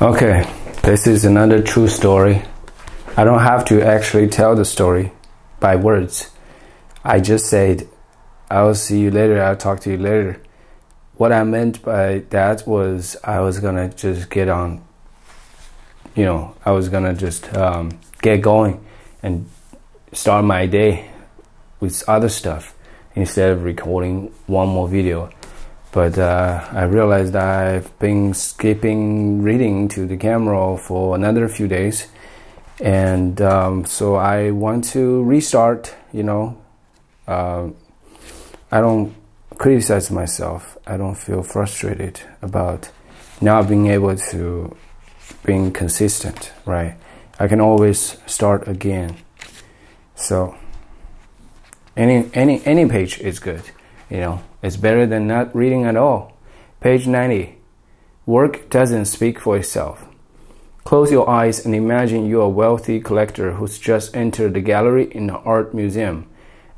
Okay, this is another true story. I don't have to actually tell the story by words. I just said, I'll see you later, I'll talk to you later. What I meant by that was I was gonna just get on, you know, I was gonna just get going and start my day with other stuff instead of recording one more video. But I realized I've been skipping reading to the camera for another few days, and so I want to restart, you know. I don't criticize myself. I don't feel frustrated about not being able to being consistent, right? I can always start again. So any page is good, you know. It's better than not reading at all. Page 90. Work doesn't speak for itself. Close your eyes and imagine you're a wealthy collector who's just entered the gallery in an art museum.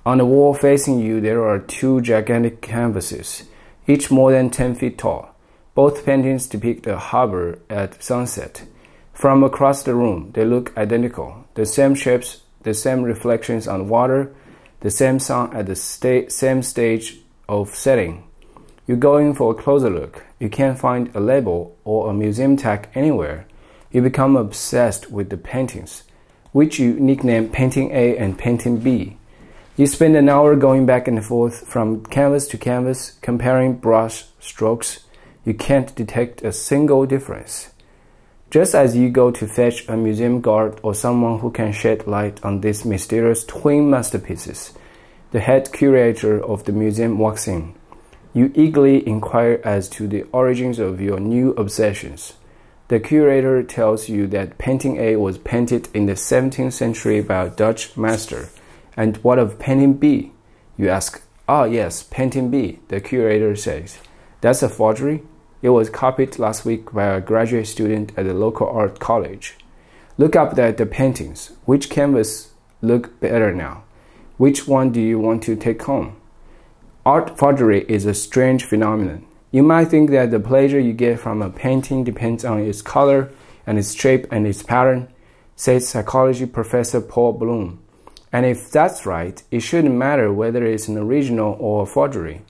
On the wall facing you, there are two gigantic canvases, each more than 10 feet tall. Both paintings depict a harbor at sunset. From across the room, they look identical. The same shapes, the same reflections on water, the same sun at the same stage of setting. You're going for a closer look. You can't find a label or a museum tag anywhere. You become obsessed with the paintings, which you nickname Painting A and Painting B. You spend an hour going back and forth from canvas to canvas, comparing brush strokes. You can't detect a single difference. Just as you go to fetch a museum guard or someone who can shed light on these mysterious twin masterpieces, the head curator of the museum walks in. You eagerly inquire as to the origins of your new obsessions. The curator tells you that Painting A was painted in the 17th century by a Dutch master. And what of Painting B? You ask. Ah, yes, Painting B, the curator says. That's a forgery. It was copied last week by a graduate student at the local art college. Look up at the paintings. Which canvas look better now? Which one do you want to take home? Art forgery is a strange phenomenon. You might think that the pleasure you get from a painting depends on its color and its shape and its pattern, says psychology professor Paul Bloom. And if that's right, it shouldn't matter whether it's an original or a forgery.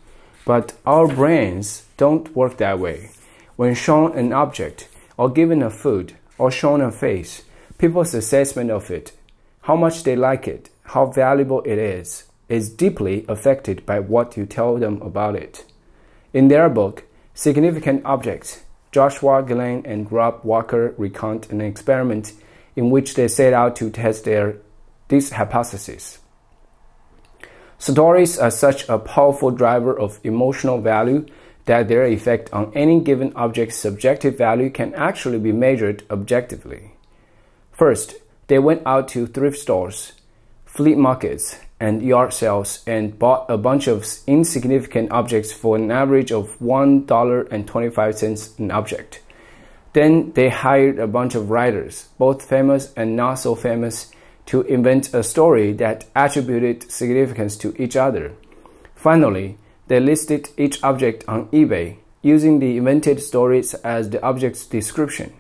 But our brains don't work that way. When shown an object, or given a food, or shown a face, people's assessment of it, how much they like it, how valuable it is deeply affected by what you tell them about it. In their book, Significant Objects, Joshua Glenn and Rob Walker recount an experiment in which they set out to test this hypothesis. Stories are such a powerful driver of emotional value that their effect on any given object's subjective value can actually be measured objectively. First, they went out to thrift stores, flea markets, and yard sales and bought a bunch of insignificant objects for an average of $1.25 an object. Then they hired a bunch of writers, both famous and not so famous, to invent a story that attributed significance to each other. Finally, they listed each object on eBay, using the invented stories as the object's description,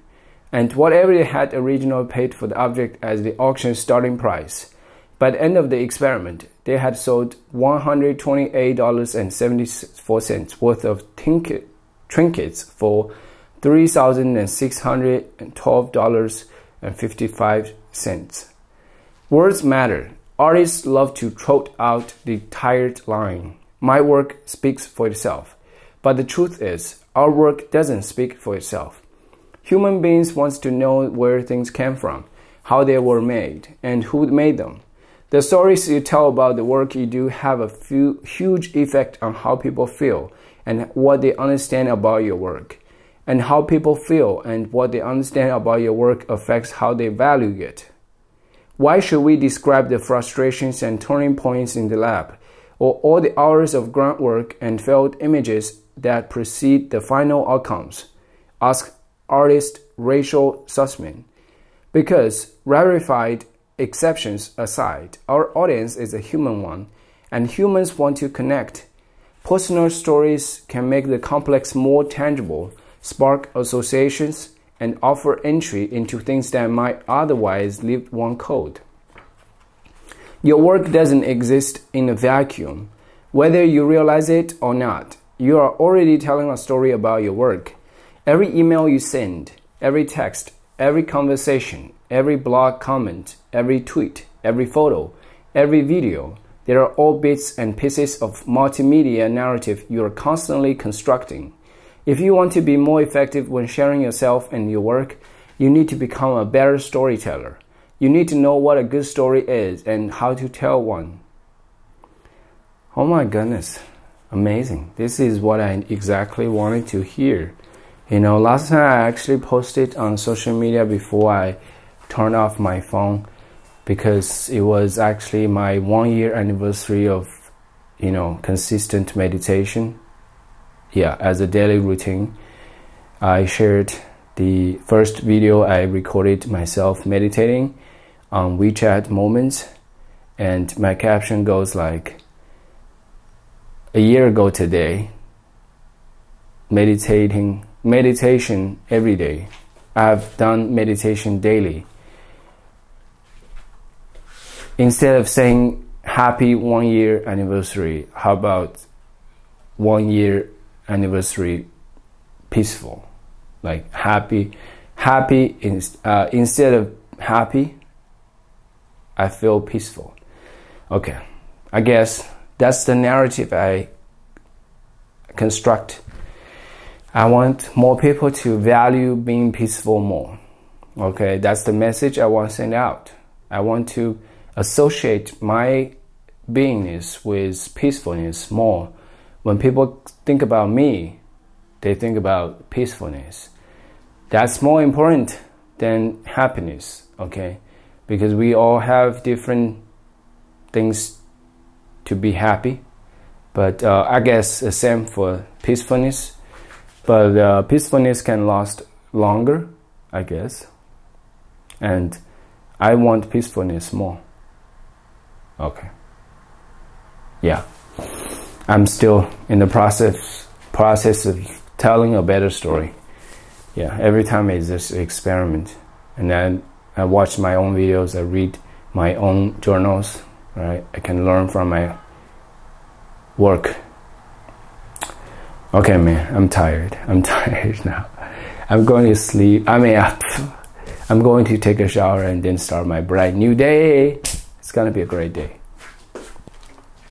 and whatever they had originally paid for the object as the auction's starting price. By the end of the experiment, they had sold $128.74 worth of trinkets for $3,612.55. Words matter. Artists love to trot out the tired line, "My work speaks for itself." But the truth is, our work doesn't speak for itself. Human beings want to know where things came from, how they were made, and who made them. The stories you tell about the work you do have a huge effect on how people feel and what they understand about your work. And how people feel and what they understand about your work affects how they value it. Why should we describe the frustrations and turning points in the lab, or all the hours of groundwork and failed images that precede the final outcomes? Asked artist Rachel Sussman. Because, rarefied exceptions aside, our audience is a human one, and humans want to connect. Personal stories can make the complex more tangible, spark associations, and offer entry into things that might otherwise live one code. Your work doesn't exist in a vacuum. Whether you realize it or not, you are already telling a story about your work. Every email you send, every text, every conversation, every blog comment, every tweet, every photo, every video, they are all bits and pieces of multimedia narrative you are constantly constructing. If you want to be more effective when sharing yourself and your work, you need to become a better storyteller. You need to know what a good story is and how to tell one. Oh my goodness, amazing. This is what I exactly wanted to hear. You know, last time I actually posted on social media before I turned off my phone, because it was actually my 1-year anniversary of, you know, consistent meditation. Yeah, as a daily routine. I shared the first video I recorded myself meditating on WeChat Moments, and my caption goes like, a year ago today, meditation every day. I've done meditation daily. Instead of saying happy 1-year anniversary, how about 1-year anniversary peaceful? Like happy instead of happy, I feel peaceful. Okay, I guess that's the narrative I construct. I want more people to value being peaceful more. Okay, that's the message I want to send out. I want to associate my beingness with peacefulness more. When people think about me, they think about peacefulness. That's more important than happiness, okay? Because we all have different things to be happy, but I guess the same for peacefulness. But peacefulness can last longer, I guess. And I want peacefulness more. Okay. Yeah. I'm still in the process of telling a better story. Yeah, every time it's just an experiment. And then I watch my own videos, I read my own journals, right? I can learn from my work. Okay, man, I'm tired. I'm tired now. I'm going to sleep. I mean, I'm going to take a shower and then start my bright new day. It's gonna be a great day.